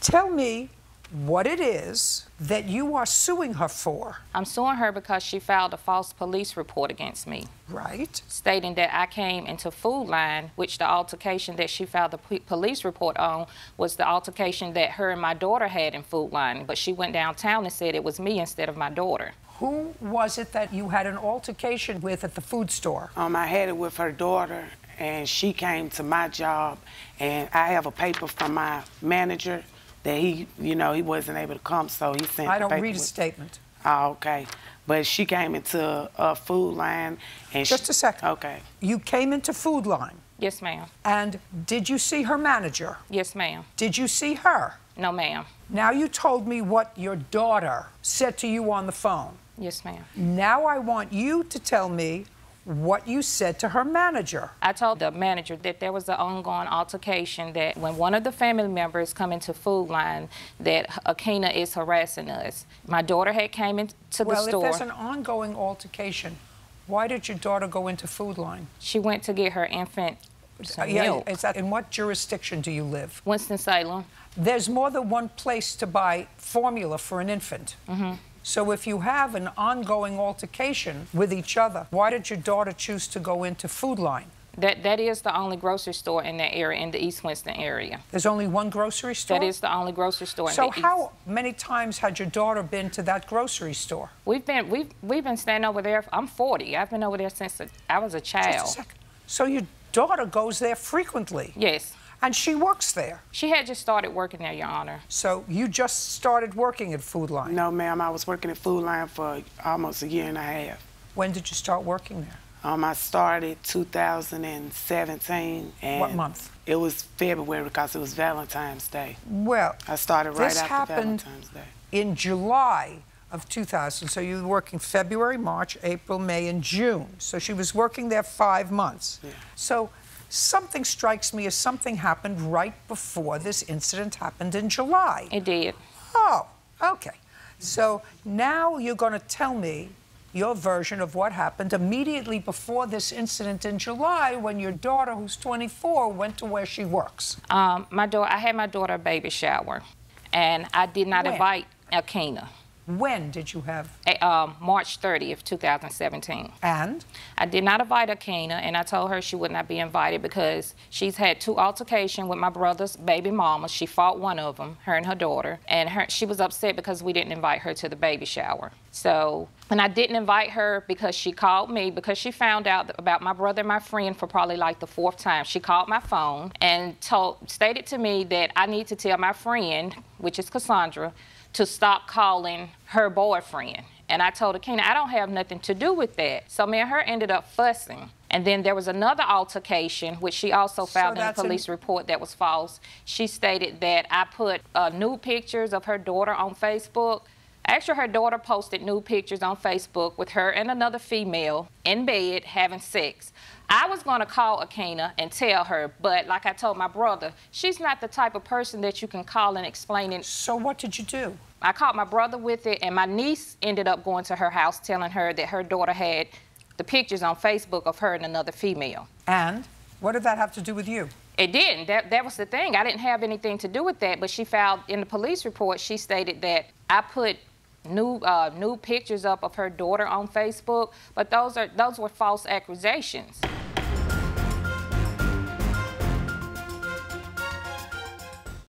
Tell me what it is that you are suing her for. I'm suing her because she filed a false police report against me. Right. Stating that I came into Food Lion, which the altercation that she filed the police report on was the altercation that her and my daughter had in Food Lion, but she went downtown and said it was me instead of my daughter. Who was it that you had an altercation with at the food store? I had it with her daughter, and she came to my job, and I have a paper from my manager that he, you know, he wasn't able to come, so he sent. I don't read a statement. Oh, okay. But she came into a Food Lion, and just a second. Okay. You came into Food Lion. Yes, ma'am. And did you see her manager? Yes, ma'am. Did you see her? No, ma'am. Now you told me what your daughter said to you on the phone. Yes, ma'am. Now I want you to tell me what you said to her manager. I told the manager that there was an ongoing altercation, that when one of the family members come into Food Lion, that Ackingna is harassing us. My daughter had came into the store. Well, if there's an ongoing altercation, why did your daughter go into Food Lion? She went to get her infant milk. Is that, in what jurisdiction do you live? Winston-Salem. There's more than one place to buy formula for an infant. Mm-hmm. So if you have an ongoing altercation with each other, why did your daughter choose to go into Food Lion? That is the only grocery store in that area, in the East Winston area. There's only one grocery store? That is the only grocery store in the East. So how many times had your daughter been to that grocery store? We've been staying over there. I'm 40. I've been over there since I was a child. Just a second. So your daughter goes there frequently? Yes. And she works there? She had just started working there, Your Honor. So you just started working at Food Lion? No, ma'am. I was working at Food Lion for almost a year and a half. When did you start working there? I started 2017. And what month? It was February because it was Valentine's Day. Well, I started right after Valentine's Day. In July of 2000. So you were working February, March, April, May, and June. So she was working there 5 months. Yeah. So something strikes me as something happened right before this incident happened in July. It did. Oh, okay. So now you're going to tell me your version of what happened immediately before this incident in July when your daughter, who's 24, went to where she works. I had my daughter a baby shower, and I did not invite Ackingna. When did you have? March 30th, 2017. And? I did not invite Ackingna, and I told her she would not be invited because she's had two altercations with my brother's baby mama. She fought one of them, her and her daughter, and she was upset because we didn't invite her to the baby shower. So, and I didn't invite her because she called me, because she found out about my brother and my friend for probably like the 4th time. She called my phone and stated to me that I need to tell my friend, which is Cassandra, to stop calling her boyfriend. And I told Ackingna, I don't have nothing to do with that. So me and her ended up fussing. And then there was another altercation, which she also filed in a police report that was false. She stated that I put nude pictures of her daughter on Facebook. Actually, her daughter posted nude pictures on Facebook with her and another female in bed having sex. I was going to call Ackingna and tell her, but like I told my brother, she's not the type of person that you can call and explain it. So what did you do? I caught my brother with it, and my niece ended up going to her house telling her that her daughter had the pictures on Facebook of her and another female. And what did that have to do with you? It didn't. That was the thing. I didn't have anything to do with that, but she filed in the police report, she stated that I put new pictures up of her daughter on Facebook, but those were false accusations.